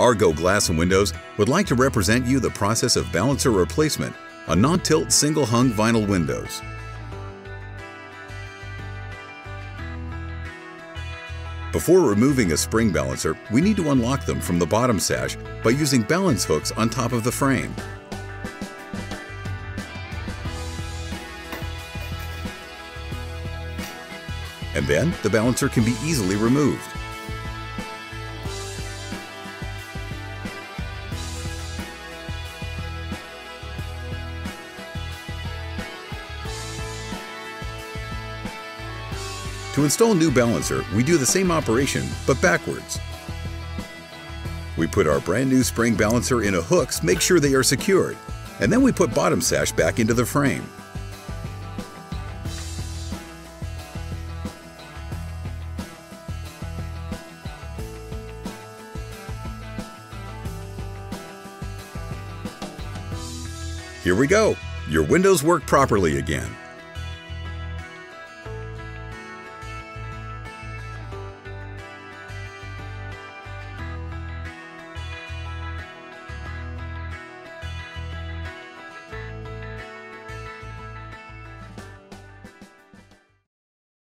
Argo Glass and Windows would like to represent you the process of balancer replacement on non-tilt single-hung vinyl windows. Before removing a spring balancer, we need to unlock them from the bottom sash by using balance hooks on top of the frame. And then the balancer can be easily removed. To install new balancer, we do the same operation, but backwards. We put our brand new spring balancer in a hooks, make sure they are secured, and then we put bottom sash back into the frame. Here we go! Your windows work properly again.